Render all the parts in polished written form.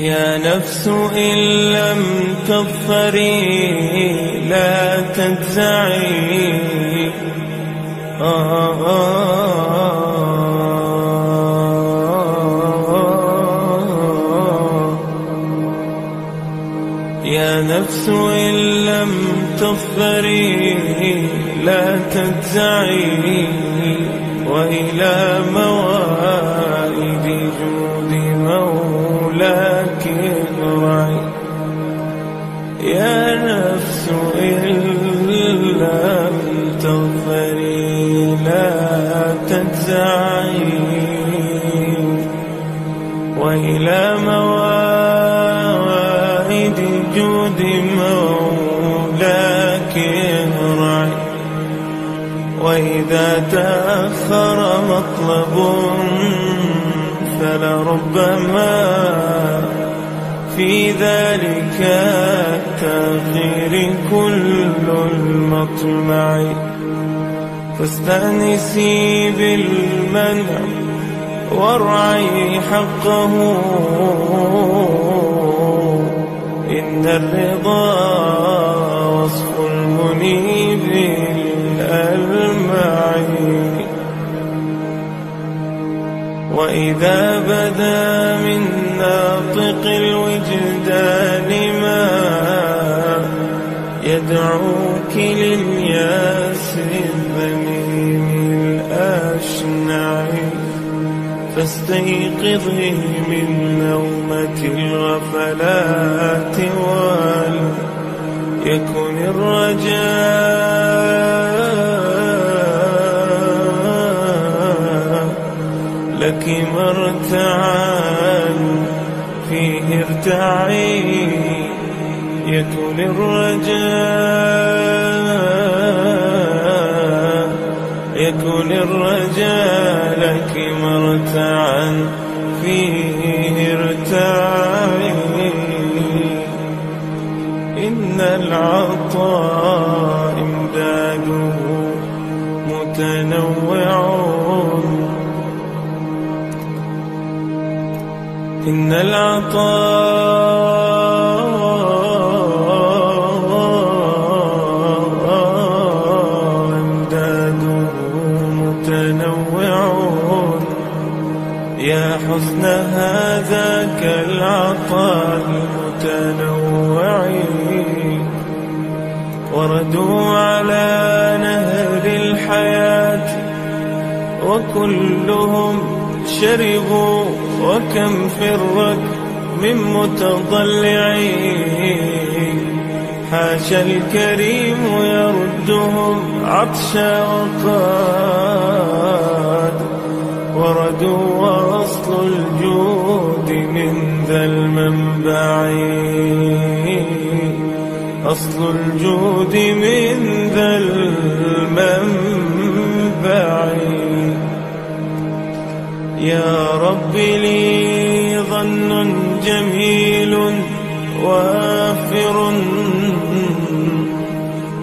يا نفس إن لم تظفري لا تنزعي يا نفس إن لم تظفري لا تنزعي وإلى موائد جود مولاك ارعي يا نفس إن لم تظفري لا تنزعي وإلى موائد جود مولاك ارعي وإذا تأخر مطلب فلربما في ذلك التأخير كل المطمع فاستأنسي بالمنع وارعي حقه إن الرضا وصف المنيب المعين وإذا بدا من ناطق الوجدان ما يدعوك للياس الذميم الأشنع فاستيقظه من نومة الغفلات وليكن الرجاء لك مرتعا فيه ارتعي يكن الرجاء لك مرتعا فيه ارتعي إن العطاء إمداده متنوع إن العطاء إمداده متنوع يا حسن هذاك العطاء المتنوع وردوا على نهر الحياة وكلهم شربوا وكم فرك من متضلعين حاشا الكريم يردهم عطشا وقاد وردوا وأصل الجود من ذا المنبع أصل الجود من ذا المنبع يا رب لي ظن جميل وافر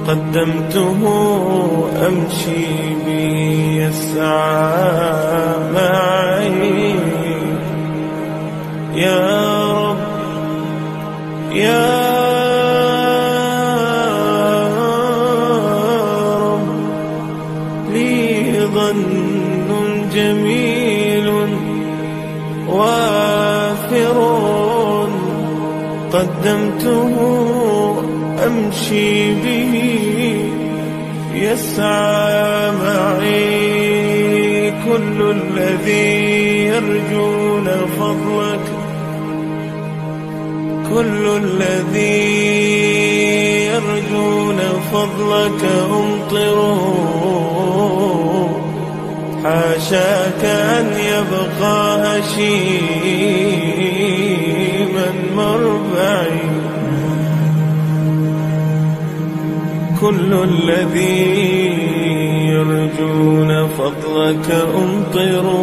قدمته أمشي بي يسعى معي يا رب لي ظن جميل وافر قدمته أمشي به يسعى معي كل الذي يرجون فضلك أمطره حاشاك أن يبقى هشيما مربعي كل الذي يرجون فضلك أمطر